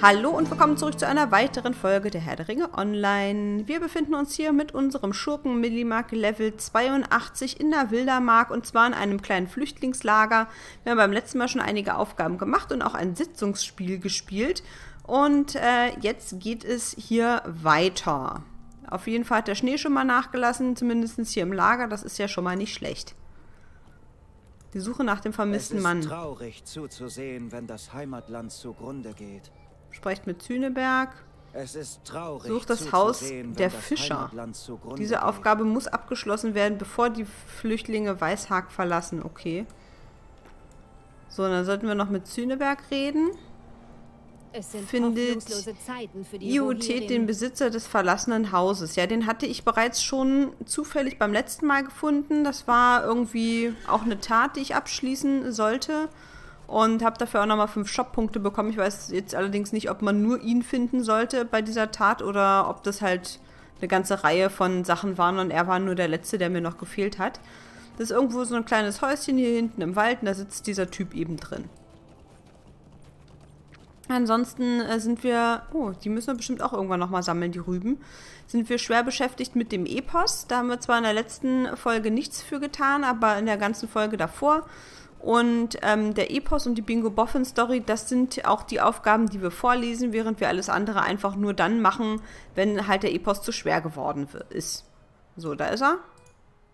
Hallo und willkommen zurück zu einer weiteren Folge der Herr der Ringe Online. Wir befinden uns hier mit unserem Schurken Millimak Level 82 in der Wildermark und zwar in einem kleinen Flüchtlingslager. Wir haben beim letzten Mal schon einige Aufgaben gemacht und auch ein Sitzungsspiel gespielt. Und jetzt geht es hier weiter. Auf jeden Fall hat der Schnee schon mal nachgelassen, zumindest hier im Lager. Das ist ja schon mal nicht schlecht. Die Suche nach dem vermissten Mann. Es ist traurig zuzusehen, wenn das Heimatland zugrunde geht. Sprecht mit Züneberg. Sucht das Haus der Fischer. Diese Aufgabe muss abgeschlossen werden, bevor die Flüchtlinge Weißhag verlassen. Okay. So, dann sollten wir noch mit Züneberg reden. Findet Iothet den Besitzer des verlassenen Hauses. Ja, den hatte ich bereits schon zufällig beim letzten Mal gefunden. Das war irgendwie auch eine Tat, die ich abschließen sollte. Und habe dafür auch nochmal 5 Shop-Punkte bekommen. Ich weiß jetzt allerdings nicht, ob man nur ihn finden sollte bei dieser Tat oder ob das halt eine ganze Reihe von Sachen waren und er war nur der Letzte, der mir noch gefehlt hat. Das ist irgendwo so ein kleines Häuschen hier hinten im Wald und da sitzt dieser Typ eben drin. Ansonsten sind wir... Oh, die müssen wir bestimmt auch irgendwann nochmal sammeln, die Rüben. Sind wir schwer beschäftigt mit dem Epos. Da haben wir zwar in der letzten Folge nichts für getan, aber in der ganzen Folge davor... Und der Epos und die Bingo-Boffin-Story, das sind auch die Aufgaben, die wir vorlesen, während wir alles andere einfach nur dann machen, wenn halt der Epos zu schwer geworden ist. So, da ist er.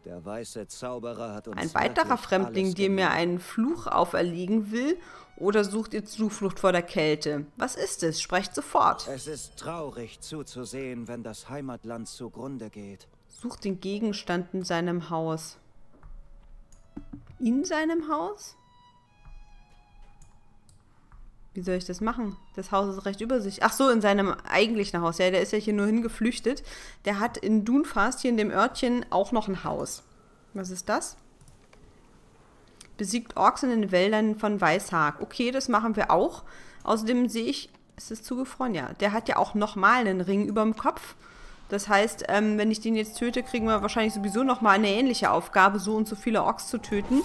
Der weiße Zauberer hat uns ein weiterer Fremdling, dem mir einen Fluch auferlegen will, oder sucht ihr Zuflucht vor der Kälte. Was ist es? Sprecht sofort. Es ist traurig zuzusehen, wenn das Heimatland zugrunde geht. Sucht den Gegenstand in seinem Haus. In seinem Haus? Wie soll ich das machen? Das Haus ist recht über sich. Ach so, in seinem eigentlichen Haus. Ja, der ist ja hier nur hingeflüchtet. Der hat in Dunfast, hier in dem Örtchen, auch noch ein Haus. Was ist das? Besiegt Orks in den Wäldern von Weißhag. Okay, das machen wir auch. Außerdem sehe ich... Ist das zugefroren? Ja. Der hat ja auch nochmal einen Ring über dem Kopf. Das heißt, wenn ich den jetzt töte, kriegen wir wahrscheinlich sowieso nochmal eine ähnliche Aufgabe, so und so viele Orks zu töten.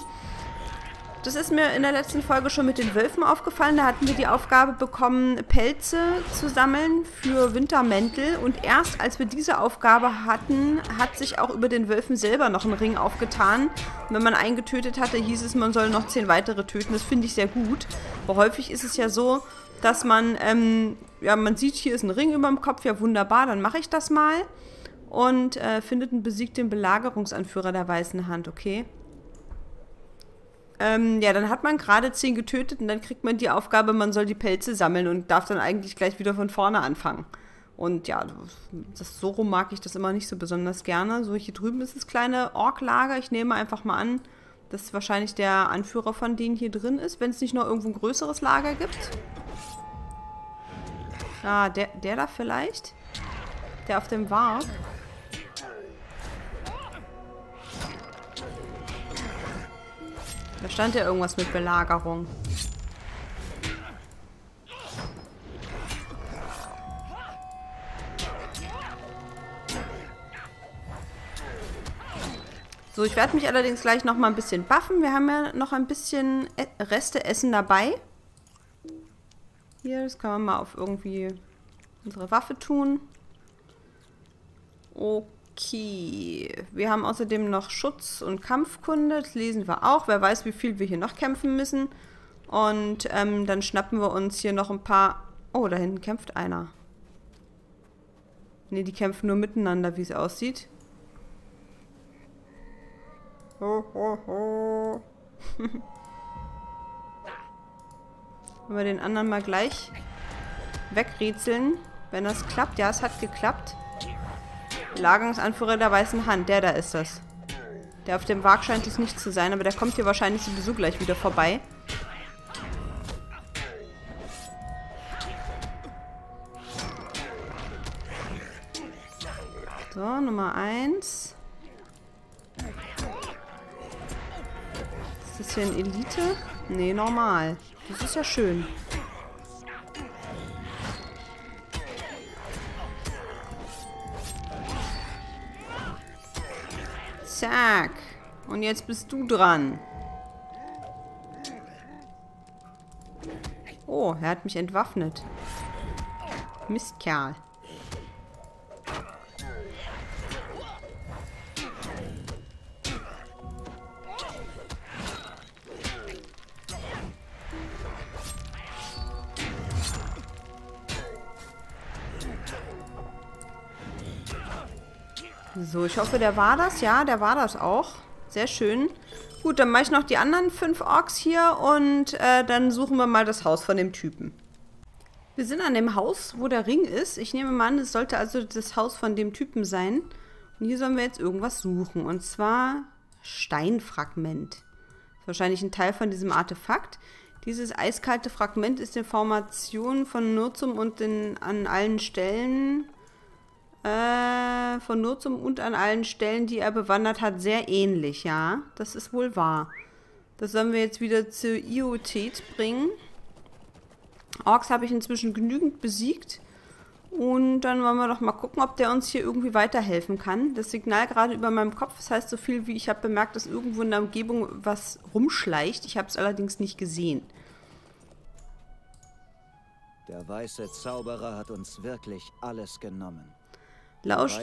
Das ist mir in der letzten Folge schon mit den Wölfen aufgefallen. Da hatten wir die Aufgabe bekommen, Pelze zu sammeln für Wintermäntel. Und erst als wir diese Aufgabe hatten, hat sich auch über den Wölfen selber noch ein Ring aufgetan. Und wenn man einen getötet hatte, hieß es, man soll noch 10 weitere töten. Das finde ich sehr gut. Aber häufig ist es ja so, dass man, ja, man sieht, hier ist ein Ring über dem Kopf, ja wunderbar, dann mache ich das mal. Und findet einen besiegten Belagerungsanführer der Weißen Hand, okay. Ja, dann hat man gerade 10 getötet und dann kriegt man die Aufgabe, man soll die Pelze sammeln und darf dann eigentlich gleich wieder von vorne anfangen. Und ja, das, so rum mag ich das immer nicht so besonders gerne. So, hier drüben ist das kleine Orklager, ich nehme einfach mal an, dass wahrscheinlich der Anführer von denen hier drin ist, wenn es nicht noch irgendwo ein größeres Lager gibt. Ah, der da vielleicht? Der auf dem Warp? Da stand ja irgendwas mit Belagerung. So, ich werde mich allerdings gleich noch mal ein bisschen buffen. Wir haben ja noch ein bisschen Reste-Essen dabei. Hier, das können wir mal auf irgendwie unsere Waffe tun. Okay. Wir haben außerdem noch Schutz und Kampfkunde. Das lesen wir auch. Wer weiß, wie viel wir hier noch kämpfen müssen. Und dann schnappen wir uns hier noch ein paar... Oh, da hinten kämpft einer. Ne, die kämpfen nur miteinander, wie es aussieht. Ho, ho, ho. Wenn wir den anderen mal gleich wegrätseln. Wenn das klappt. Ja, es hat geklappt. Belagerungsanführer der Weißen Hand. Der da ist das. Der auf dem Wag scheint es nicht zu sein. Aber der kommt hier wahrscheinlich sowieso gleich wieder vorbei. So, Nummer 1. Ist das hier ein Elite? Nee, normal. Das ist ja schön. Zack. Und jetzt bist du dran. Oh, er hat mich entwaffnet. Mistkerl. So, ich hoffe, der war das. Ja, der war das auch. Sehr schön. Gut, dann mache ich noch die anderen 5 Orks hier und dann suchen wir mal das Haus von dem Typen. Wir sind an dem Haus, wo der Ring ist. Ich nehme mal an, es sollte also das Haus von dem Typen sein. Und hier sollen wir jetzt irgendwas suchen. Und zwar Steinfragment. Das ist wahrscheinlich ein Teil von diesem Artefakt. Dieses eiskalte Fragment ist in Formation von Nurzum und an allen Stellen, die er bewandert hat, sehr ähnlich, ja. Das ist wohl wahr. Das sollen wir jetzt wieder zu Iothet bringen. Orks habe ich inzwischen genügend besiegt. Und dann wollen wir doch mal gucken, ob der uns hier irgendwie weiterhelfen kann. Das Signal gerade über meinem Kopf, das heißt so viel wie, ich habe bemerkt, dass irgendwo in der Umgebung was rumschleicht. Ich habe es allerdings nicht gesehen. Der weiße Zauberer hat uns wirklich alles genommen. Lauscht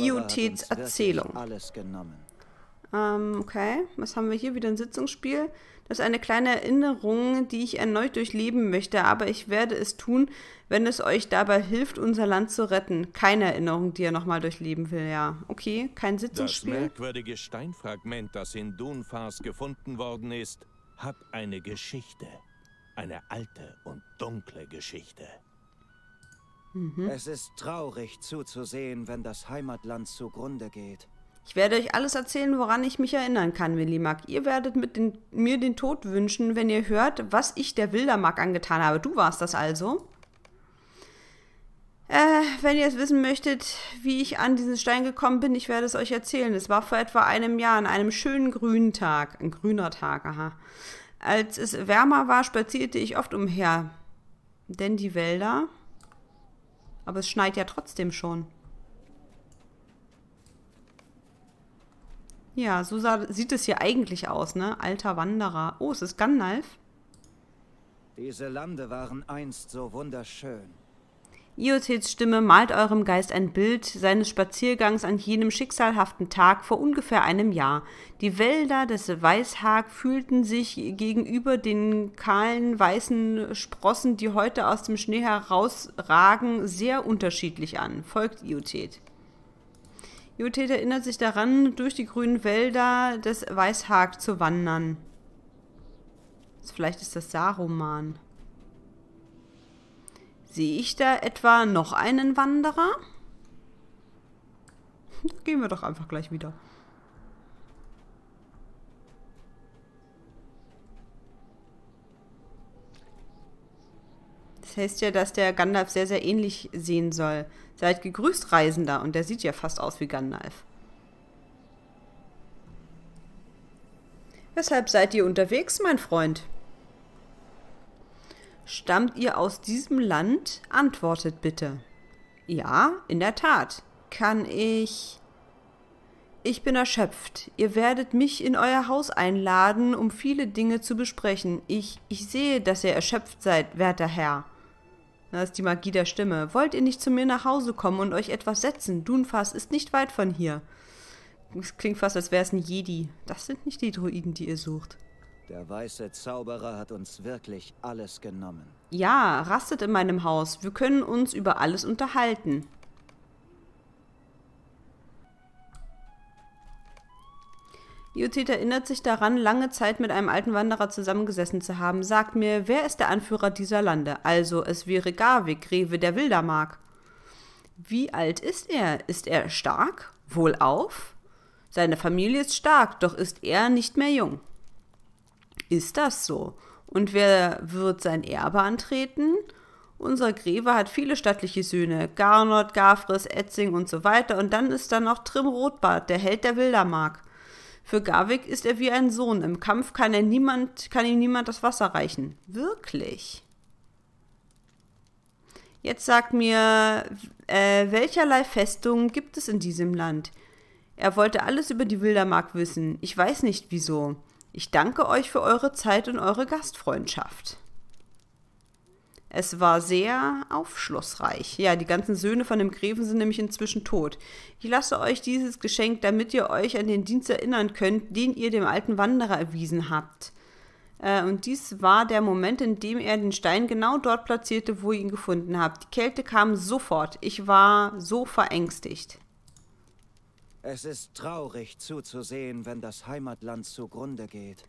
Iotets Erzählung. Okay, was haben wir hier? Wieder ein Sitzungsspiel. Das ist eine kleine Erinnerung, die ich erneut durchleben möchte, aber ich werde es tun, wenn es euch dabei hilft, unser Land zu retten. Keine Erinnerung, die er nochmal durchleben will, ja. Okay, kein Sitzungsspiel. Das merkwürdige Steinfragment, das in Dunfast gefunden worden ist, hat eine Geschichte. Eine alte und dunkle Geschichte. Es ist traurig zuzusehen, wenn das Heimatland zugrunde geht. Ich werde euch alles erzählen, woran ich mich erinnern kann, Millimak. Ihr werdet mir den Tod wünschen, wenn ihr hört, was ich der Wildermark angetan habe. Du warst das also? Wenn ihr es wissen möchtet, wie ich an diesen Stein gekommen bin, ich werde es euch erzählen. Es war vor etwa einem Jahr, an einem schönen grünen Tag. Ein grüner Tag, aha. Als es wärmer war, spazierte ich oft umher. Denn die Wälder... Aber es schneit ja trotzdem schon. Ja, so sieht es hier eigentlich aus, ne? Alter Wanderer. Oh, es ist Gandalf. Diese Lande waren einst so wunderschön. Iothets Stimme malt eurem Geist ein Bild seines Spaziergangs an jenem schicksalhaften Tag vor ungefähr einem Jahr. Die Wälder des Weißhag fühlten sich gegenüber den kahlen, weißen Sprossen, die heute aus dem Schnee herausragen, sehr unterschiedlich an. Folgt Iothet. Iothet erinnert sich daran, durch die grünen Wälder des Weißhag zu wandern. Vielleicht ist das Saruman. Sehe ich da etwa noch einen Wanderer? Gehen wir doch einfach gleich wieder. Das heißt ja, dass der Gandalf sehr, sehr ähnlich sehen soll. Seid gegrüßt, Reisender. Und der sieht ja fast aus wie Gandalf. Weshalb seid ihr unterwegs, mein Freund? Stammt ihr aus diesem Land? Antwortet bitte. Ja, in der Tat. Kann ich... Ich bin erschöpft. Ihr werdet mich in euer Haus einladen, um viele Dinge zu besprechen. Ich sehe, dass ihr erschöpft seid, werter Herr. Das ist die Magie der Stimme. Wollt ihr nicht zu mir nach Hause kommen und euch etwas setzen? Dunfast ist nicht weit von hier. Es klingt fast, als wäre es ein Jedi. Das sind nicht die Druiden, die ihr sucht. Der weiße Zauberer hat uns wirklich alles genommen. Ja, rastet in meinem Haus. Wir können uns über alles unterhalten. Iothet erinnert sich daran, lange Zeit mit einem alten Wanderer zusammengesessen zu haben. Sagt mir, wer ist der Anführer dieser Lande? Also, es wäre Garwig, Rewe der Wildermark. Wie alt ist er? Ist er stark? Wohlauf? Seine Familie ist stark, doch ist er nicht mehr jung. Ist das so? Und wer wird sein Erbe antreten? Unser Greve hat viele stattliche Söhne. Garnot, Gafris, Edzing und so weiter. Und dann ist da noch Thrymm Rotbart, der Held der Wildermark. Für Garwig ist er wie ein Sohn. Im Kampf kann ihm niemand das Wasser reichen. Wirklich? Jetzt sagt mir, welcherlei Festung gibt es in diesem Land? Er wollte alles über die Wildermark wissen. Ich weiß nicht, wieso. Ich danke euch für eure Zeit und eure Gastfreundschaft. Es war sehr aufschlussreich. Ja, die ganzen Söhne von dem Gräfen sind nämlich inzwischen tot. Ich lasse euch dieses Geschenk, damit ihr euch an den Dienst erinnern könnt, den ihr dem alten Wanderer erwiesen habt. Und dies war der Moment, in dem er den Stein genau dort platzierte, wo ihr ihn gefunden habt. Die Kälte kam sofort. Ich war so verängstigt. Es ist traurig zuzusehen, wenn das Heimatland zugrunde geht.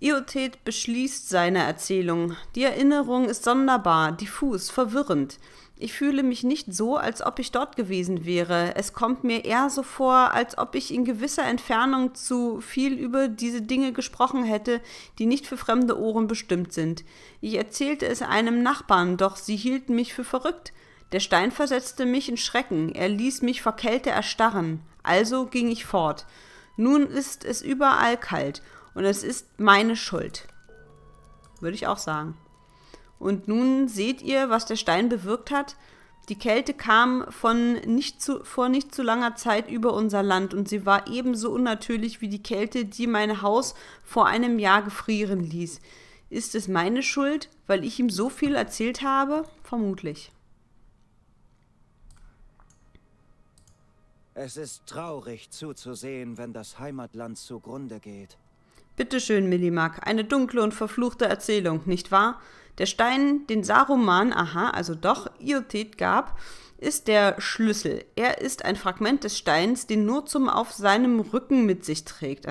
Iothet beschließt seine Erzählung. Die Erinnerung ist sonderbar, diffus, verwirrend. Ich fühle mich nicht so, als ob ich dort gewesen wäre. Es kommt mir eher so vor, als ob ich in gewisser Entfernung zu viel über diese Dinge gesprochen hätte, die nicht für fremde Ohren bestimmt sind. Ich erzählte es einem Nachbarn, doch sie hielten mich für verrückt. Der Stein versetzte mich in Schrecken. Er ließ mich vor Kälte erstarren. Also ging ich fort. Nun ist es überall kalt. Und es ist meine Schuld. Würde ich auch sagen. Und nun seht ihr, was der Stein bewirkt hat. Die Kälte kam vor nicht zu langer Zeit über unser Land und sie war ebenso unnatürlich wie die Kälte, die mein Haus vor einem Jahr gefrieren ließ. Ist es meine Schuld, weil ich ihm so viel erzählt habe? Vermutlich. Es ist traurig zuzusehen, wenn das Heimatland zugrunde geht. Bitteschön, Millimak, eine dunkle und verfluchte Erzählung, nicht wahr? Der Stein, den Saruman, Iothet gab, ist der Schlüssel. Er ist ein Fragment des Steins, den Nurzum auf seinem Rücken mit sich trägt,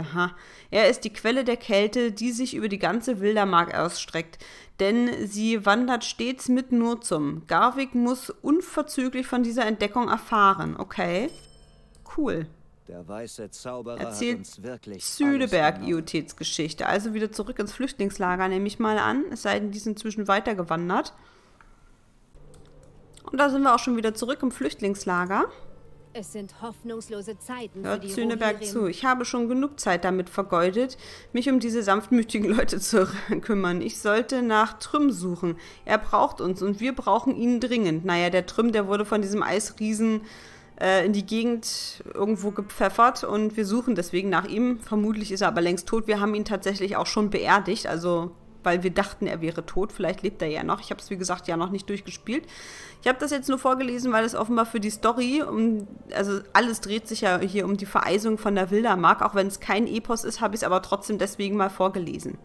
Er ist die Quelle der Kälte, die sich über die ganze Wildermark ausstreckt, denn sie wandert stets mit Nurzum. Garwig muss unverzüglich von dieser Entdeckung erfahren, okay? Cool. Der weiße Zauberer erzählt hat uns wirklich Züneberg Iothets Geschichte. Also wieder zurück ins Flüchtlingslager, nehme ich mal an. Es sei denn, die sind inzwischen weitergewandert. Und da sind wir auch schon wieder zurück im Flüchtlingslager. Es sind hoffnungslose Zeiten. Hört Züneberg zu. Ich habe schon genug Zeit damit vergeudet, mich um diese sanftmütigen Leute zu kümmern. Ich sollte nach Thrymm suchen. Er braucht uns und wir brauchen ihn dringend. Naja, der Thrymm, der wurde von diesem Eisriesen in die Gegend irgendwo gepfeffert und wir suchen deswegen nach ihm. Vermutlich ist er aber längst tot. Wir haben ihn tatsächlich auch schon beerdigt, also weil wir dachten, er wäre tot. Vielleicht lebt er ja noch. Ich habe es, wie gesagt, ja noch nicht durchgespielt. Ich habe das jetzt nur vorgelesen, weil es offenbar für die Story, also alles dreht sich ja hier um die Vereisung von der Wildermark. Auch wenn es kein Epos ist, habe ich es aber trotzdem deswegen mal vorgelesen.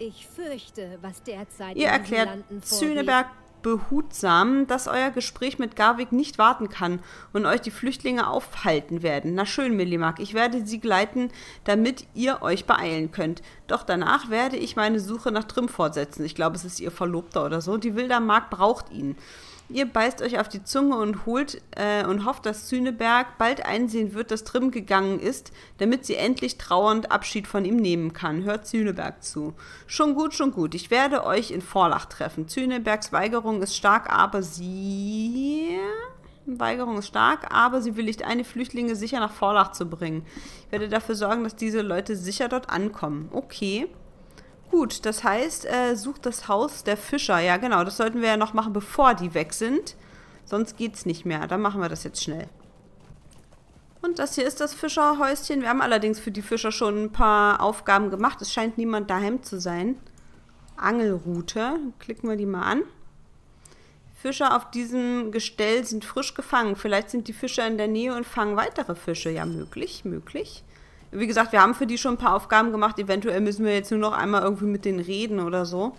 Ich fürchte, was derzeit ihr erklärt, Züneberg behutsam, dass euer Gespräch mit Garwig nicht warten kann und euch die Flüchtlinge aufhalten werden. Na schön, Millimak, ich werde sie geleiten, damit ihr euch beeilen könnt. Doch danach werde ich meine Suche nach Thrymm fortsetzen. Ich glaube, es ist ihr Verlobter oder so. Die Wildermark braucht ihn. Ihr beißt euch auf die Zunge und hofft, dass Züneberg bald einsehen wird, dass Thrymm gegangen ist, damit sie endlich trauernd Abschied von ihm nehmen kann. Hört Züneberg zu. Schon gut, ich werde euch in Vorlacht treffen. Zünebergs Weigerung ist stark, aber sie... willigt ein, die Flüchtlinge sicher nach Vorlacht zu bringen. Ich werde dafür sorgen, dass diese Leute sicher dort ankommen. Okay. Gut, das heißt, sucht das Haus der Fischer. Ja, genau, das sollten wir ja noch machen, bevor die weg sind. Sonst geht's nicht mehr. Dann machen wir das jetzt schnell. Und das hier ist das Fischerhäuschen. Wir haben allerdings für die Fischer schon ein paar Aufgaben gemacht. Es scheint niemand daheim zu sein. Angelrute. Klicken wir die mal an. Fischer auf diesem Gestell sind frisch gefangen. Vielleicht sind die Fischer in der Nähe und fangen weitere Fische. Ja, möglich, möglich. Wie gesagt, wir haben für die schon ein paar Aufgaben gemacht. Eventuell müssen wir jetzt nur noch einmal irgendwie mit denen reden oder so.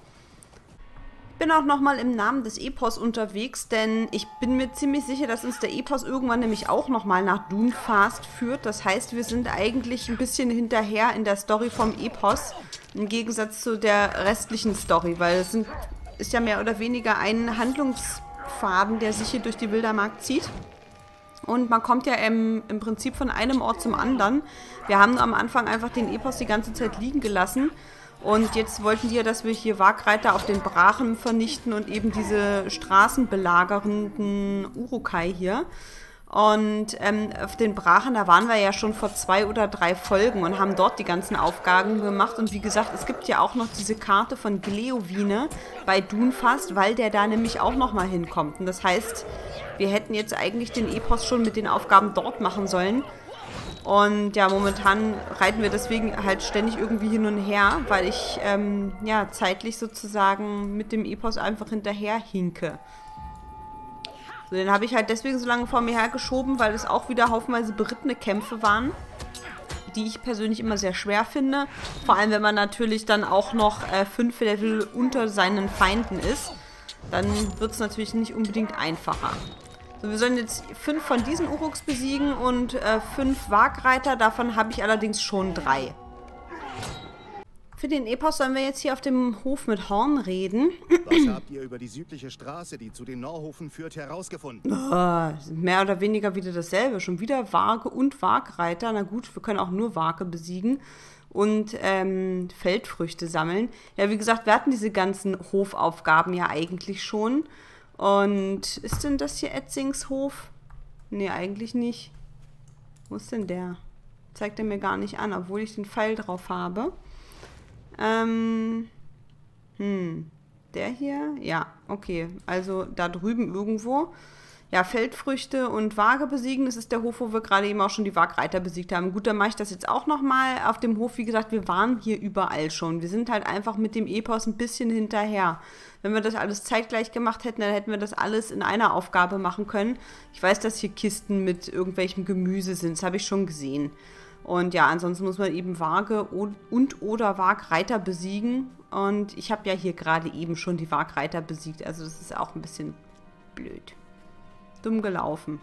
Ich bin auch nochmal im Namen des Epos unterwegs, denn ich bin mir ziemlich sicher, dass uns der Epos irgendwann nämlich auch nochmal nach Dunfast führt. Das heißt, wir sind eigentlich ein bisschen hinterher in der Story vom Epos, im Gegensatz zu der restlichen Story, weil es ist ja mehr oder weniger ein Handlungsfaden, der sich hier durch die Wildermark zieht. Und man kommt ja im Prinzip von einem Ort zum anderen. Wir haben am Anfang einfach den Epos die ganze Zeit liegen gelassen. Und jetzt wollten die ja, dass wir hier Wagreiter auf den Brachen vernichten und eben diese straßenbelagernden Urukai hier. Und auf den Brachen, da waren wir ja schon vor 2 oder 3 Folgen und haben dort die ganzen Aufgaben gemacht. Und wie gesagt, es gibt ja auch noch diese Karte von Gléowine bei Dunfast, weil der da nämlich auch nochmal hinkommt. Und das heißt, wir hätten jetzt eigentlich den Epos schon mit den Aufgaben dort machen sollen. Und ja, momentan reiten wir deswegen halt ständig irgendwie hin und her, weil ich ja zeitlich sozusagen mit dem Epos einfach hinterher hinke. So, den habe ich halt deswegen so lange vor mir hergeschoben, weil es auch wieder haufenweise berittene Kämpfe waren, die ich persönlich immer sehr schwer finde. Vor allem, wenn man natürlich dann auch noch 5 Level unter seinen Feinden ist, dann wird es natürlich nicht unbedingt einfacher. So, wir sollen jetzt 5 von diesen Uruks besiegen und 5 Wagreiter. Davon habe ich allerdings schon 3. Für den Epos sollen wir jetzt hier auf dem Hof mit Horn reden. Was habt ihr über die südliche Straße, die zu den Norhofen führt, herausgefunden? Mehr oder weniger wieder dasselbe. Schon wieder Waage und Wagreiter. Na gut, wir können auch nur Waage besiegen und Feldfrüchte sammeln. Ja, wie gesagt, wir hatten diese ganzen Hofaufgaben ja eigentlich schon. Und ist denn das hier Edzingshof? Nee, eigentlich nicht. Wo ist denn der? Zeigt er mir gar nicht an, obwohl ich den Pfeil drauf habe. Der hier? Ja, okay. Also da drüben irgendwo. Ja, Feldfrüchte und Waage besiegen. Das ist der Hof, wo wir gerade eben auch schon die Wagreiter besiegt haben. Gut, dann mache ich das jetzt auch nochmal. Auf dem Hof, wie gesagt, wir waren hier überall schon. Wir sind halt einfach mit dem Epos ein bisschen hinterher. Wenn wir das alles zeitgleich gemacht hätten, dann hätten wir das alles in einer Aufgabe machen können. Ich weiß, dass hier Kisten mit irgendwelchem Gemüse sind. Das habe ich schon gesehen. Und ja, ansonsten muss man eben Waage und oder Wagreiter besiegen. Und ich habe ja hier gerade eben schon die Wagreiter besiegt. Also das ist auch ein bisschen blöd. Dumm gelaufen.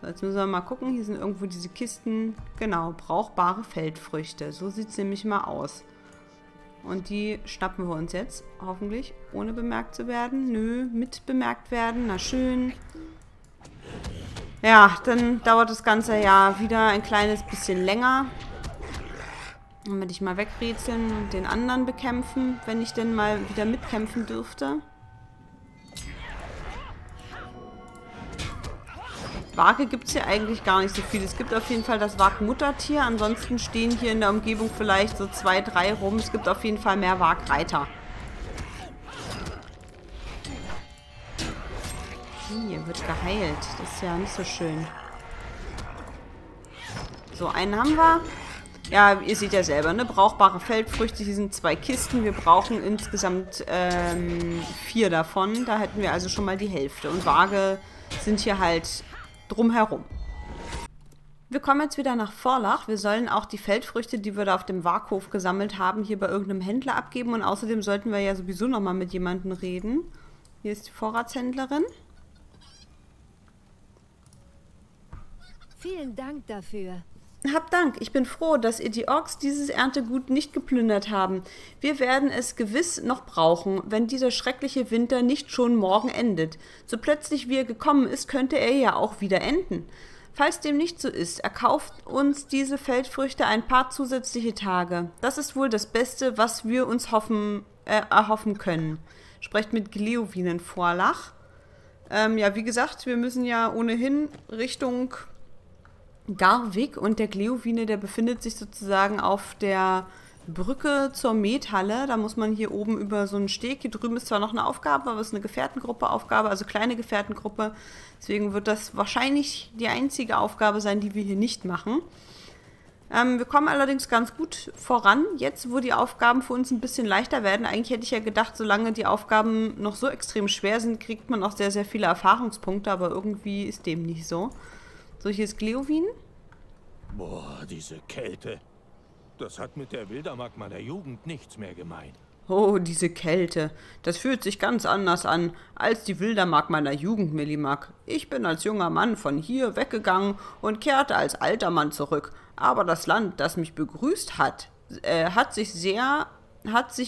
So, jetzt müssen wir mal gucken. Hier sind irgendwo diese Kisten. Genau, brauchbare Feldfrüchte. So sieht es nämlich mal aus. Und die schnappen wir uns jetzt. Hoffentlich, ohne bemerkt zu werden. Nö, mit bemerkt werden. Na schön. Ja, dann dauert das Ganze ja wieder ein kleines bisschen länger. Dann werde ich mal wegrätseln und den anderen bekämpfen, wenn ich denn mal wieder mitkämpfen dürfte. Waage gibt es hier eigentlich gar nicht so viel. Es gibt auf jeden Fall das Waagmuttertier. Ansonsten stehen hier in der Umgebung vielleicht so 2, 3 rum. Es gibt auf jeden Fall mehr Waagreiter. Hier wird geheilt. Das ist ja nicht so schön. So, einen haben wir. Ja, ihr seht ja selber, ne? Brauchbare Feldfrüchte. Hier sind 2 Kisten. Wir brauchen insgesamt 4 davon. Da hätten wir also schon mal die Hälfte. Und Waage sind hier halt drumherum. Wir kommen jetzt wieder nach Vorlacht. Wir sollen auch die Feldfrüchte, die wir da auf dem Waaghof gesammelt haben, hier bei irgendeinem Händler abgeben. Und außerdem sollten wir ja sowieso nochmal mit jemandem reden. Hier ist die Vorratshändlerin. Vielen Dank dafür. Hab Dank. Ich bin froh, dass ihr die Orks dieses Erntegut nicht geplündert haben. Wir werden es gewiss noch brauchen, wenn dieser schreckliche Winter nicht schon morgen endet. So plötzlich wie er gekommen ist, könnte er ja auch wieder enden. Falls dem nicht so ist, erkauft uns diese Feldfrüchte ein paar zusätzliche Tage. Das ist wohl das Beste, was wir uns erhoffen können. Sprecht mit Gléowine in Vorlacht. Ja, wie gesagt, wir müssen ja ohnehin Richtung Garwig, und der Gléowine, der befindet sich sozusagen auf der Brücke zur Methalle. Da muss man hier oben über so einen Steg, hier drüben ist zwar noch eine Aufgabe, aber es ist eine Gefährtengruppe-Aufgabe, also kleine Gefährtengruppe. Deswegen wird das wahrscheinlich die einzige Aufgabe sein, die wir hier nicht machen. Wir kommen allerdings ganz gut voran, jetzt wo die Aufgaben für uns ein bisschen leichter werden. Eigentlich hätte ich ja gedacht, solange die Aufgaben noch so extrem schwer sind, kriegt man auch sehr, sehr viele Erfahrungspunkte, aber irgendwie ist dem nicht so. So, hier ist Gléowine. Boah, diese Kälte. Das hat mit der Wildermark meiner Jugend nichts mehr gemein. Oh, diese Kälte. Das fühlt sich ganz anders an als die Wildermark meiner Jugend, Millimak. Ich bin als junger Mann von hier weggegangen und kehrte als alter Mann zurück. Aber das Land, das mich begrüßt hat, hat sich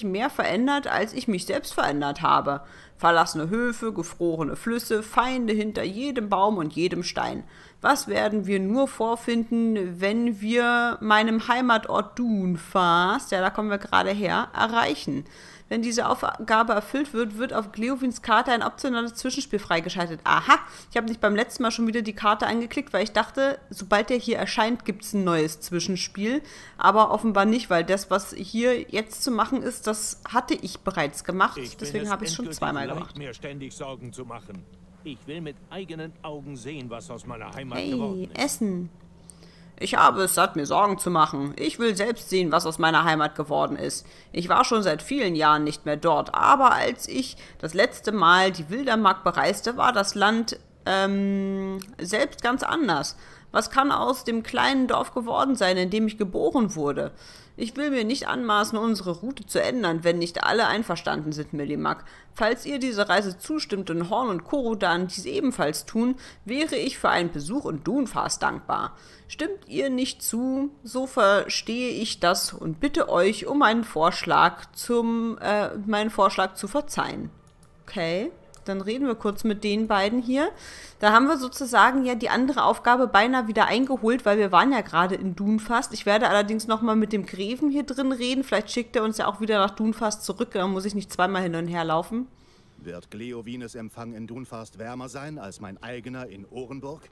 mehr verändert, als ich mich selbst verändert habe. Verlassene Höfe, gefrorene Flüsse, Feinde hinter jedem Baum und jedem Stein. Was werden wir nur vorfinden, wenn wir meinem Heimatort Dunfast, ja, da kommen wir gerade her, erreichen? Wenn diese Aufgabe erfüllt wird, wird auf Gléowines Karte ein optionales Zwischenspiel freigeschaltet. Aha, ich habe nicht beim letzten Mal schon wieder die Karte angeklickt, weil ich dachte, sobald der hier erscheint, gibt es ein neues Zwischenspiel. Aber offenbar nicht, weil das, was hier jetzt zu machen ist, das hatte ich bereits gemacht. Deswegen habe ich es schon zweimal gemacht. Mir ständig Sorgen zu machen. Ich will mit eigenen Augen sehen, was aus meiner Heimat geworden ist. Essen. Ich habe es satt, mir Sorgen zu machen. Ich will selbst sehen, was aus meiner Heimat geworden ist. Ich war schon seit vielen Jahren nicht mehr dort, aber als ich das letzte Mal die Wildermark bereiste, war das Land selbst ganz anders. Was kann aus dem kleinen Dorf geworden sein, in dem ich geboren wurde? Ich will mir nicht anmaßen, unsere Route zu ändern, wenn nicht alle einverstanden sind, Millimak. Falls ihr dieser Reise zustimmt und Horn und Korudan dies ebenfalls tun, wäre ich für einen Besuch in Dunfast dankbar. Stimmt ihr nicht zu, so verstehe ich das und bitte euch um einen Vorschlag zu verzeihen. Okay. Dann reden wir kurz mit den beiden hier. Da haben wir sozusagen ja die andere Aufgabe beinahe wieder eingeholt, weil wir waren ja gerade in Dunfast. Ich werde allerdings nochmal mit dem Greven hier drin reden. Vielleicht schickt er uns ja auch wieder nach Dunfast zurück. Dann muss ich nicht zweimal hin und her laufen. Wird Gléowines Empfang in Dunfast wärmer sein als mein eigener in Ohrenburg?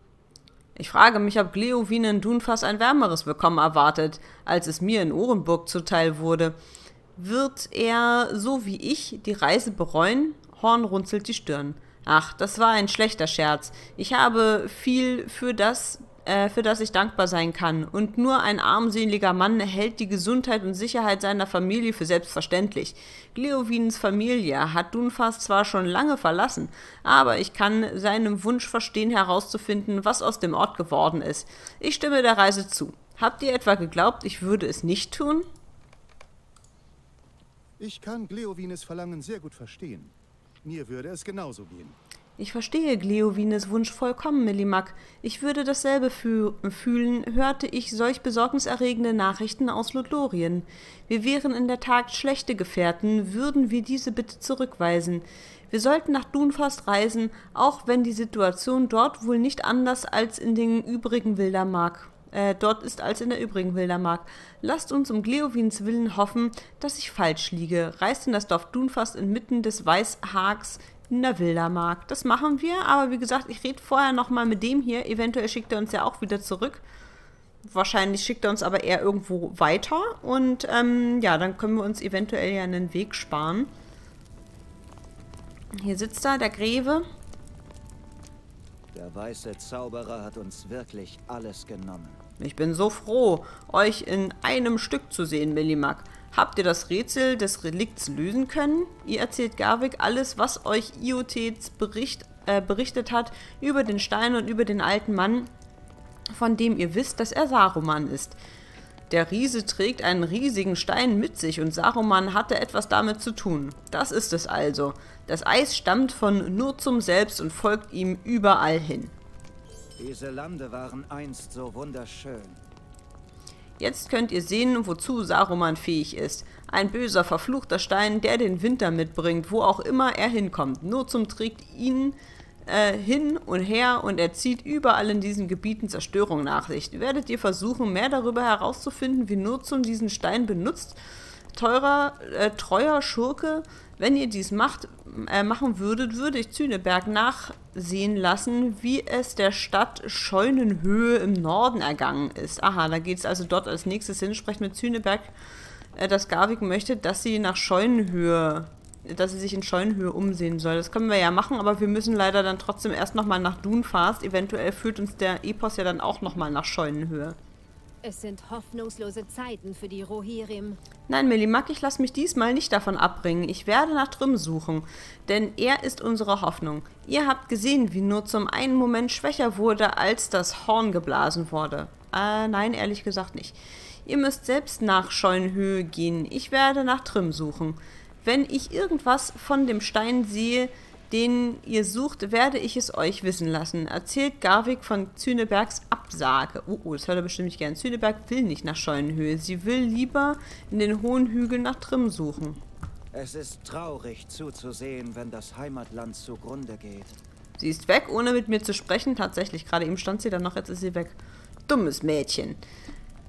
Ich frage mich, ob Gléowine in Dunfast ein wärmeres Willkommen erwartet, als es mir in Ohrenburg zuteil wurde. Wird er, so wie ich, die Reise bereuen? Horn runzelt die Stirn. Ach, das war ein schlechter Scherz. Ich habe viel, für das ich dankbar sein kann. Und nur ein armseliger Mann hält die Gesundheit und Sicherheit seiner Familie für selbstverständlich. Gléowines Familie hat Dunfast zwar schon lange verlassen, aber ich kann seinem Wunsch verstehen, herauszufinden, was aus dem Ort geworden ist. Ich stimme der Reise zu. Habt ihr etwa geglaubt, ich würde es nicht tun? Ich kann Gléowines Verlangen sehr gut verstehen. Mir würde es genauso gehen. Ich verstehe Gléowines Wunsch vollkommen, Millimak. Ich würde dasselbe fühlen, hörte ich solch besorgniserregende Nachrichten aus Lothlorien. Wir wären in der Tat schlechte Gefährten, würden wir diese Bitte zurückweisen. Wir sollten nach Dunfast reisen, auch wenn die Situation dort wohl nicht anders als in den übrigen Wildermark. Lasst uns um Gléowines Willen hoffen, dass ich falsch liege. Reist in das Dorf Dunfast inmitten des Weißhags in der Wildermark. Das machen wir, aber wie gesagt, ich rede vorher nochmal mit dem hier. Eventuell schickt er uns ja auch wieder zurück. Wahrscheinlich schickt er uns aber eher irgendwo weiter. Und ja, dann können wir uns eventuell ja einen Weg sparen. Hier sitzt da der Greve. Der weiße Zauberer hat uns wirklich alles genommen. Ich bin so froh, euch in einem Stück zu sehen, Millimak. Habt ihr das Rätsel des Relikts lösen können? Ihr erzählt Garwig alles, was euch Iothets berichtet hat über den Stein und über den alten Mann, von dem ihr wisst, dass er Saruman ist. Der Riese trägt einen riesigen Stein mit sich und Saruman hatte etwas damit zu tun. Das ist es also. Das Eis stammt von Nurzum selbst und folgt ihm überall hin. Diese Lande waren einst so wunderschön. Jetzt könnt ihr sehen, wozu Saruman fähig ist. Ein böser, verfluchter Stein, der den Winter mitbringt, wo auch immer er hinkommt. Nurzum trägt ihn hin und her und er zieht überall in diesen Gebieten Zerstörung nach sich. Werdet ihr versuchen, mehr darüber herauszufinden, wie Nurzum diesen Stein benutzt? Treuer Schurke, wenn ihr dies machen würdet, würde ich Züneberg nachsehen lassen, wie es der Stadt Scheunenhöhe im Norden ergangen ist. Aha, da geht es also dort als nächstes hin. Sprecht mit Züneberg, dass Garwig möchte, dass sie nach Scheunenhöhe... dass sie sich in Scheunenhöhe umsehen soll. Das können wir ja machen, aber wir müssen leider dann trotzdem erst nochmal nach Dunfast. Eventuell führt uns der Epos ja dann auch nochmal nach Scheunenhöhe. Es sind hoffnungslose Zeiten für die Rohirrim. Nein, Millimak, ich lasse mich diesmal nicht davon abbringen. Ich werde nach Thrymm suchen, denn er ist unsere Hoffnung. Ihr habt gesehen, wie nur zum einen Moment schwächer wurde, als das Horn geblasen wurde. Nein, ehrlich gesagt nicht. Ihr müsst selbst nach Scheunenhöhe gehen. Ich werde nach Thrymm suchen. Wenn ich irgendwas von dem Stein sehe, den ihr sucht, werde ich es euch wissen lassen. Erzählt Garwig von Zünebergs Absage. Oh, das hört er bestimmt nicht gern. Züneberg will nicht nach Scheunenhöhe. Sie will lieber in den hohen Hügeln nach Thrymm suchen. Es ist traurig zuzusehen, wenn das Heimatland zugrunde geht. Sie ist weg, ohne mit mir zu sprechen. Tatsächlich, gerade eben stand sie dann noch, jetzt ist sie weg. Dummes Mädchen.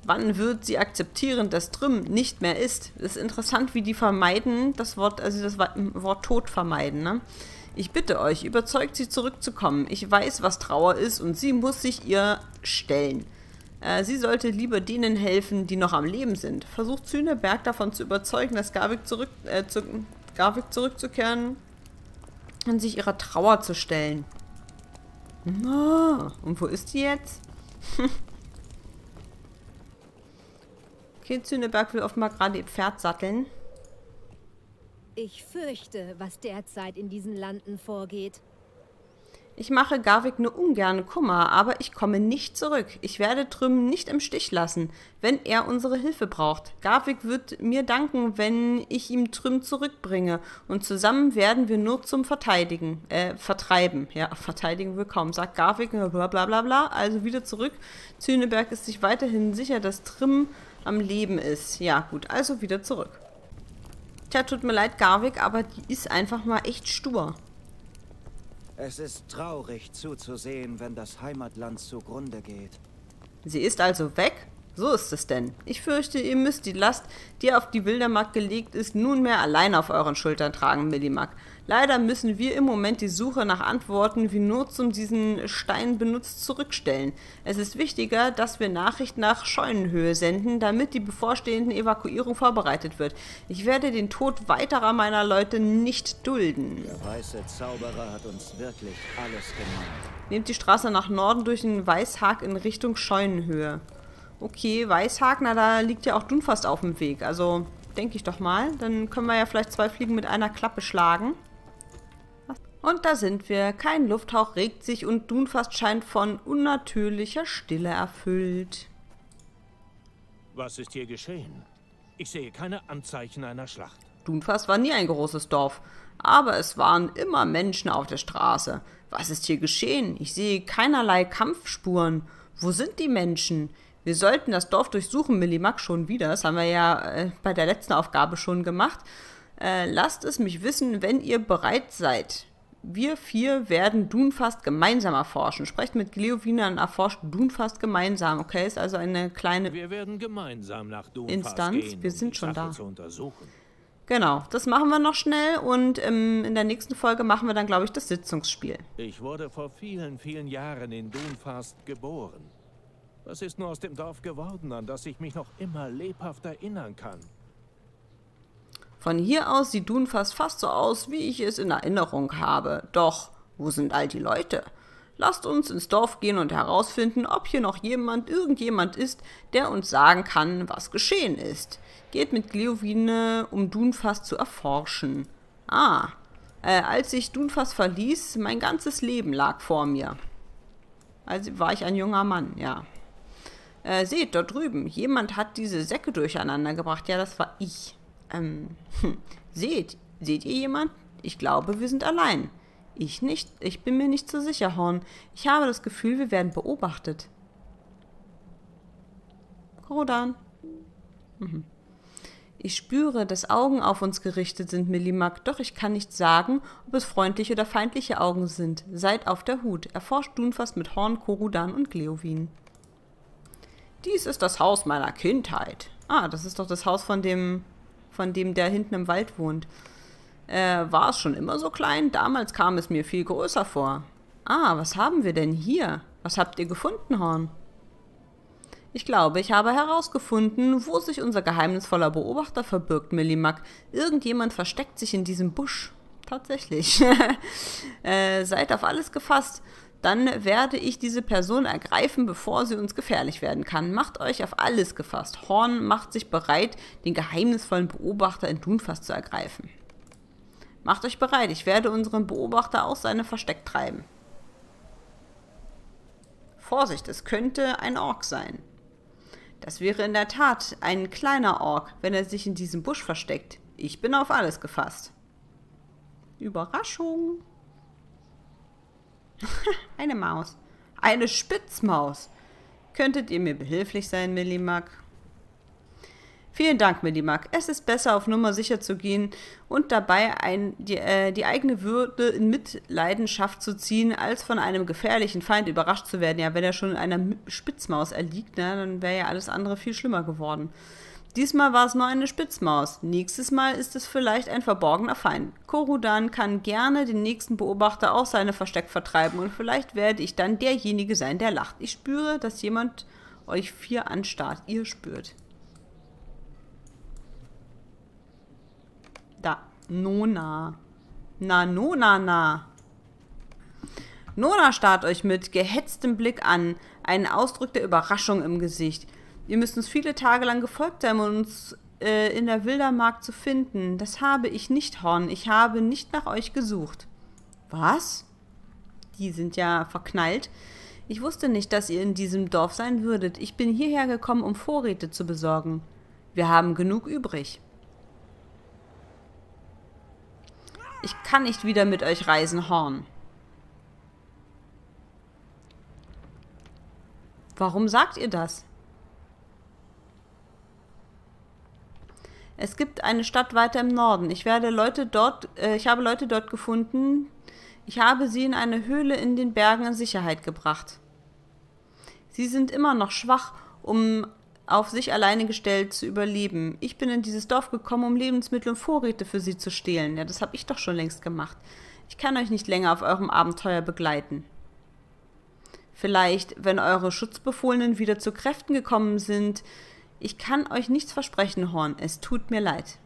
Wann wird sie akzeptieren, dass Thrymm nicht mehr ist? Es ist interessant, wie die vermeiden, das Wort Tod vermeiden, ne? Ich bitte euch, überzeugt sie zurückzukommen. Ich weiß, was Trauer ist und sie muss sich ihr stellen. Sie sollte lieber denen helfen, die noch am Leben sind. Versucht Züneberg davon zu überzeugen, dass Garwig zurückzukehren und sich ihrer Trauer zu stellen. Oh, und wo ist sie jetzt? Okay, Züneberg will oft mal gerade ihr Pferd satteln. Ich fürchte, was derzeit in diesen Landen vorgeht. Ich mache Garwig nur ungern Kummer, aber ich komme nicht zurück. Ich werde Thrymm nicht im Stich lassen, wenn er unsere Hilfe braucht. Garwig wird mir danken, wenn ich ihm Thrymm zurückbringe. Und zusammen werden wir Nurzum verteidigen. Vertreiben. Ja, verteidigen will kaum, sagt Garwig. Bla bla bla bla. Also wieder zurück. Züneberg ist sich weiterhin sicher, dass Thrymm am Leben ist. Ja, gut. Also wieder zurück. Tja, tut mir leid, Garwig, aber die ist einfach mal echt stur. Es ist traurig zuzusehen, wenn das Heimatland zugrunde geht. Sie ist also weg? So ist es denn. Ich fürchte, ihr müsst die Last, die auf die Wildermark gelegt ist, nunmehr allein auf euren Schultern tragen, Millimak. Leider müssen wir im Moment die Suche nach Antworten, wie Nurzum diesen Stein benutzt, zurückstellen. Es ist wichtiger, dass wir Nachricht nach Scheunenhöhe senden, damit die bevorstehenden Evakuierung vorbereitet wird. Ich werde den Tod weiterer meiner Leute nicht dulden. Der weiße Zauberer hat uns wirklich alles gemacht. Nehmt die Straße nach Norden durch den Weißhag in Richtung Scheunenhöhe. Okay, Weißhag, na da liegt ja auch Dunfast auf dem Weg, also denke ich doch mal. Dann können wir ja vielleicht zwei Fliegen mit einer Klappe schlagen. Und da sind wir. Kein Lufthauch regt sich und Dunfast scheint von unnatürlicher Stille erfüllt. Was ist hier geschehen? Ich sehe keine Anzeichen einer Schlacht. Dunfast war nie ein großes Dorf, aber es waren immer Menschen auf der Straße. Was ist hier geschehen? Ich sehe keinerlei Kampfspuren. Wo sind die Menschen? Wir sollten das Dorf durchsuchen, Millimak, schon wieder. Das haben wir ja bei der letzten Aufgabe schon gemacht. Lasst es mich wissen, wenn ihr bereit seid. Wir vier werden Dunfast gemeinsam erforschen. Sprecht mit Gléowine und erforscht Dunfast gemeinsam. Okay, ist also eine kleine wir werden gemeinsam nach Dunfast Instanz. Gehen, wir sind schon da. Genau, das machen wir noch schnell und in der nächsten Folge machen wir dann, glaube ich, das Sitzungsspiel. Ich wurde vor vielen, vielen Jahren in Dunfast geboren. Was ist nur aus dem Dorf geworden, an das ich mich noch immer lebhaft erinnern kann? Von hier aus sieht Dunfast fast so aus, wie ich es in Erinnerung habe. Doch, wo sind all die Leute? Lasst uns ins Dorf gehen und herausfinden, ob hier noch jemand, irgendjemand ist, der uns sagen kann, was geschehen ist. Geht mit Gléowine, um Dunfast zu erforschen. Ah, als ich Dunfast verließ, mein ganzes Leben lag vor mir. Also war ich ein junger Mann, ja. Seht, dort drüben, jemand hat diese Säcke durcheinander gebracht. Ja, das war ich. Seht ihr jemanden? Ich glaube, wir sind allein. Ich nicht. Ich bin mir nicht so sicher, Horn. Ich habe das Gefühl, wir werden beobachtet. Korudan. Ich spüre, dass Augen auf uns gerichtet sind, Millimak, doch ich kann nicht sagen, ob es freundliche oder feindliche Augen sind. Seid auf der Hut. Erforscht Dunfast mit Horn, Korudan und Gléowine. Dies ist das Haus meiner Kindheit. Ah, das ist doch das Haus von dem der hinten im Wald wohnt. War es schon immer so klein? Damals kam es mir viel größer vor. Ah, was haben wir denn hier? Was habt ihr gefunden, Horn? Ich glaube, ich habe herausgefunden, wo sich unser geheimnisvoller Beobachter verbirgt, Millimak. Irgendjemand versteckt sich in diesem Busch. Tatsächlich. Seid auf alles gefasst. Dann werde ich diese Person ergreifen, bevor sie uns gefährlich werden kann. Macht euch auf alles gefasst. Horn macht sich bereit, den geheimnisvollen Beobachter in Dunfast zu ergreifen. Macht euch bereit, ich werde unseren Beobachter aus seinem Versteck treiben. Vorsicht, es könnte ein Ork sein. Das wäre in der Tat ein kleiner Ork, wenn er sich in diesem Busch versteckt. Ich bin auf alles gefasst. Überraschung. Eine Maus. Eine Spitzmaus. Könntet ihr mir behilflich sein, Millimak? Vielen Dank, Millimak. Es ist besser, auf Nummer sicher zu gehen und dabei die eigene Würde in Mitleidenschaft zu ziehen, als von einem gefährlichen Feind überrascht zu werden. Ja, wenn er schon in einer Spitzmaus erliegt, ne, dann wäre ja alles andere viel schlimmer geworden. Diesmal war es nur eine Spitzmaus. Nächstes Mal ist es vielleicht ein verborgener Feind. Korudan kann gerne den nächsten Beobachter aus seinem Versteck vertreiben und vielleicht werde ich dann derjenige sein, der lacht. Ich spüre, dass jemand euch vier anstarrt. Ihr spürt. Da. Nona. Na, Nona, na. Nona starrt euch mit gehetztem Blick an, einen Ausdruck der Überraschung im Gesicht. Ihr müsst uns viele Tage lang gefolgt sein, um uns in der Wildermark zu finden. Das habe ich nicht, Horn. Ich habe nicht nach euch gesucht. Was? Die sind ja verknallt. Ich wusste nicht, dass ihr in diesem Dorf sein würdet. Ich bin hierher gekommen, um Vorräte zu besorgen. Wir haben genug übrig. Ich kann nicht wieder mit euch reisen, Horn. Warum sagt ihr das? Es gibt eine Stadt weiter im Norden. Ich habe Leute dort gefunden. Ich habe sie in eine Höhle in den Bergen in Sicherheit gebracht. Sie sind immer noch schwach, um auf sich alleine gestellt zu überleben. Ich bin in dieses Dorf gekommen, um Lebensmittel und Vorräte für sie zu stehlen. Ja, das habe ich doch schon längst gemacht. Ich kann euch nicht länger auf eurem Abenteuer begleiten. Vielleicht, wenn eure Schutzbefohlenen wieder zu Kräften gekommen sind. Ich kann euch nichts versprechen, Horn. Es tut mir leid.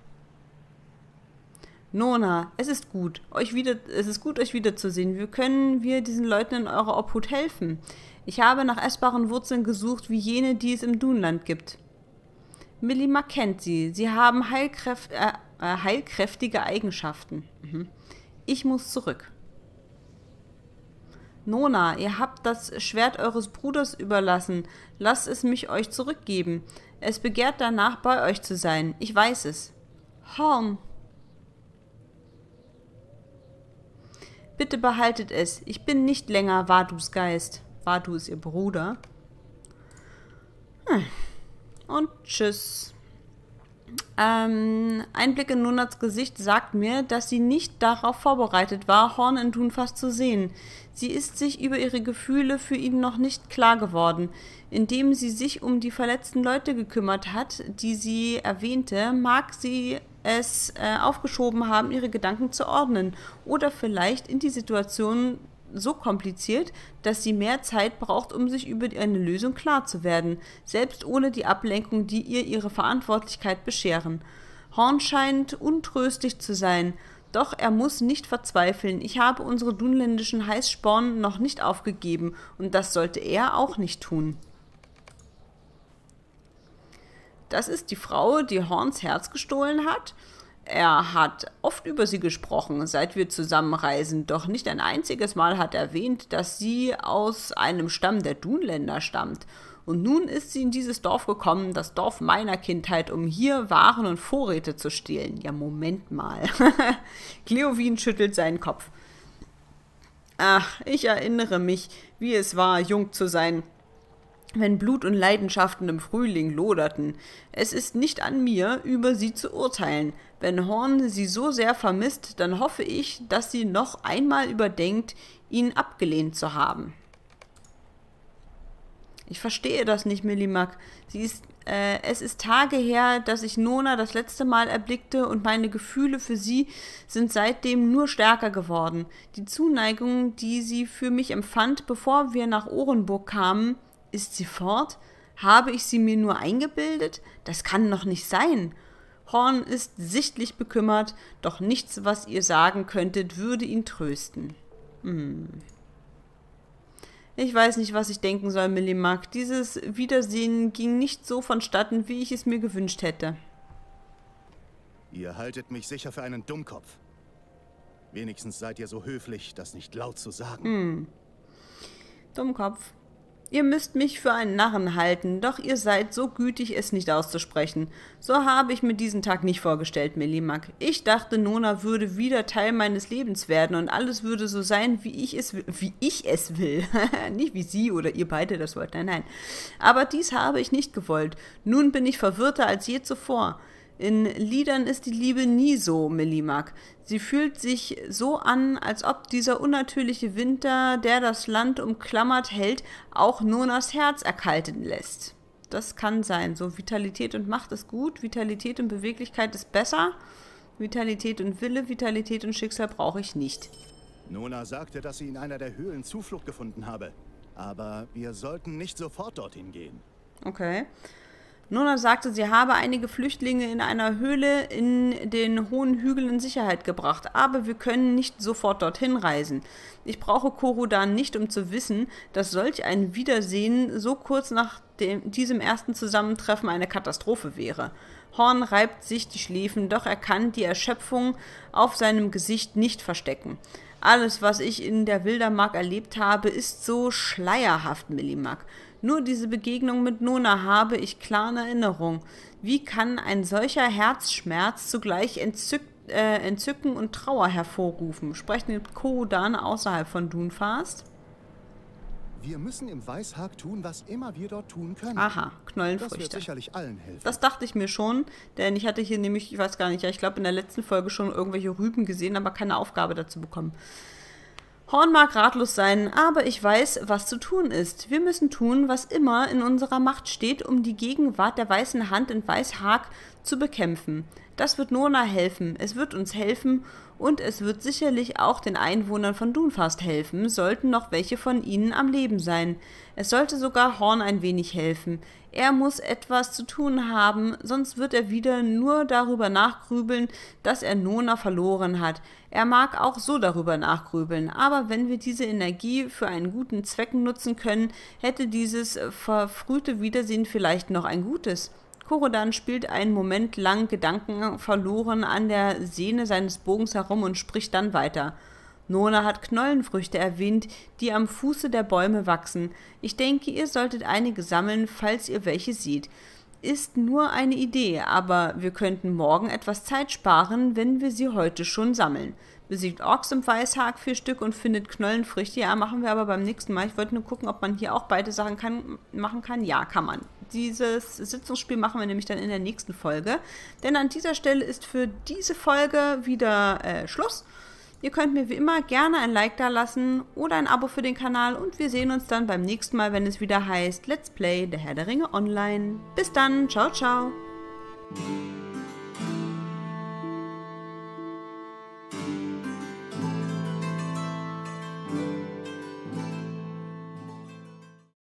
Nona, es ist gut, euch wiederzusehen. Wie können wir diesen Leuten in eurer Obhut helfen? Ich habe nach essbaren Wurzeln gesucht, wie jene, die es im Dunland gibt. Millimak kennt sie. Sie haben heilkräftige Eigenschaften. Ich muss zurück. Nona, ihr habt das Schwert eures Bruders überlassen. Lasst es mich euch zurückgeben. Es begehrt danach, bei euch zu sein. Ich weiß es. Horn. Bitte behaltet es. Ich bin nicht länger Vadus Geist. Vadu ist ihr Bruder. Und tschüss. Ein Blick in Nonats Gesicht sagt mir, dass sie nicht darauf vorbereitet war, Horn in Dunfast zu sehen. Sie ist sich über ihre Gefühle für ihn noch nicht klar geworden. Indem sie sich um die verletzten Leute gekümmert hat, die sie erwähnte, mag sie es aufgeschoben haben, ihre Gedanken zu ordnen. Oder vielleicht in die Situation so kompliziert, dass sie mehr Zeit braucht, um sich über eine Lösung klar zu werden, selbst ohne die Ablenkung, die ihr ihre Verantwortlichkeit bescheren. Horn scheint untröstlich zu sein, doch er muss nicht verzweifeln. Ich habe unsere dunländischen Heißsporn noch nicht aufgegeben und das sollte er auch nicht tun. Das ist die Frau, die Horns Herz gestohlen hat. Er hat oft über sie gesprochen, seit wir zusammenreisen, doch nicht ein einziges Mal hat er erwähnt, dass sie aus einem Stamm der Dunländer stammt. Und nun ist sie in dieses Dorf gekommen, das Dorf meiner Kindheit, um hier Waren und Vorräte zu stehlen. Ja, Moment mal. Gléowine schüttelt seinen Kopf. Ach, ich erinnere mich, wie es war, jung zu sein, wenn Blut und Leidenschaften im Frühling loderten. Es ist nicht an mir, über sie zu urteilen. Wenn Horn sie so sehr vermisst, dann hoffe ich, dass sie noch einmal überdenkt, ihn abgelehnt zu haben. Ich verstehe das nicht, Millimak. Es ist Tage her, dass ich Nona das letzte Mal erblickte und meine Gefühle für sie sind seitdem nur stärker geworden. Die Zuneigung, die sie für mich empfand, bevor wir nach Ohrenburg kamen, ist sie fort? Habe ich sie mir nur eingebildet? Das kann doch nicht sein. Horn ist sichtlich bekümmert, doch nichts, was ihr sagen könntet, würde ihn trösten. Ich weiß nicht, was ich denken soll, Millimak. Dieses Wiedersehen ging nicht so vonstatten, wie ich es mir gewünscht hätte. Ihr haltet mich sicher für einen Dummkopf. Wenigstens seid ihr so höflich, das nicht laut zu sagen. Dummkopf. Ihr müsst mich für einen Narren halten, doch ihr seid so gütig, es nicht auszusprechen. So habe ich mir diesen Tag nicht vorgestellt, Millimak. Ich dachte, Nona würde wieder Teil meines Lebens werden und alles würde so sein, wie ich es will. Nicht wie sie oder ihr beide das wollt, nein, nein. Aber dies habe ich nicht gewollt. Nun bin ich verwirrter als je zuvor. In Liedern ist die Liebe nie so, Millimak. Sie fühlt sich so an, als ob dieser unnatürliche Winter, der das Land umklammert hält, auch Nonas Herz erkalten lässt. Das kann sein. So, Vitalität und Macht ist gut, Vitalität und Beweglichkeit ist besser, Vitalität und Wille, Vitalität und Schicksal brauche ich nicht. Nona sagte, dass sie in einer der Höhlen Zuflucht gefunden habe, aber wir sollten nicht sofort dorthin gehen. Okay. Nona sagte, sie habe einige Flüchtlinge in einer Höhle in den hohen Hügeln in Sicherheit gebracht, aber wir können nicht sofort dorthin reisen. Ich brauche Korudan nicht, um zu wissen, dass solch ein Wiedersehen so kurz nach diesem ersten Zusammentreffen eine Katastrophe wäre. Horn reibt sich die Schläfen, doch er kann die Erschöpfung auf seinem Gesicht nicht verstecken. Alles, was ich in der Wildermark erlebt habe, ist so schleierhaft, Millimak. Nur diese Begegnung mit Nona habe ich klar in Erinnerung. Wie kann ein solcher Herzschmerz zugleich Entzücken und Trauer hervorrufen? Sprecht mit Korudan außerhalb von Dunfast? Wir müssen im Weißhag tun, was immer wir dort tun können. Aha, Knollenfrüchte. Das wird sicherlich allen helfen. Das dachte ich mir schon, denn ich hatte hier nämlich, ich weiß gar nicht, ja, ich glaube in der letzten Folge schon irgendwelche Rüben gesehen, aber keine Aufgabe dazu bekommen. Horn mag ratlos sein, aber ich weiß, was zu tun ist. Wir müssen tun, was immer in unserer Macht steht, um die Gegenwart der weißen Hand in Weißhag zu bekämpfen. Das wird Nona helfen, es wird uns helfen und es wird sicherlich auch den Einwohnern von Dunfast helfen, sollten noch welche von ihnen am Leben sein. Es sollte sogar Horn ein wenig helfen. Er muss etwas zu tun haben, sonst wird er wieder nur darüber nachgrübeln, dass er Nona verloren hat. Er mag auch so darüber nachgrübeln, aber wenn wir diese Energie für einen guten Zweck nutzen können, hätte dieses verfrühte Wiedersehen vielleicht noch ein gutes. Korudan spielt einen Moment lang Gedanken verloren an der Sehne seines Bogens herum und spricht dann weiter. Nona hat Knollenfrüchte erwähnt, die am Fuße der Bäume wachsen. Ich denke, ihr solltet einige sammeln, falls ihr welche seht. Ist nur eine Idee, aber wir könnten morgen etwas Zeit sparen, wenn wir sie heute schon sammeln. Besiegt Orks im Weißhag 4 Stück und findet Knollenfrüchte. Ja, machen wir aber beim nächsten Mal. Ich wollte nur gucken, ob man hier auch beide Sachen machen kann. Ja, kann man. Dieses Sitzungsspiel machen wir nämlich dann in der nächsten Folge. Denn an dieser Stelle ist für diese Folge wieder Schluss. Ihr könnt mir wie immer gerne ein Like da lassen oder ein Abo für den Kanal und wir sehen uns dann beim nächsten Mal, wenn es wieder heißt Let's Play der Herr der Ringe Online. Bis dann, ciao, ciao!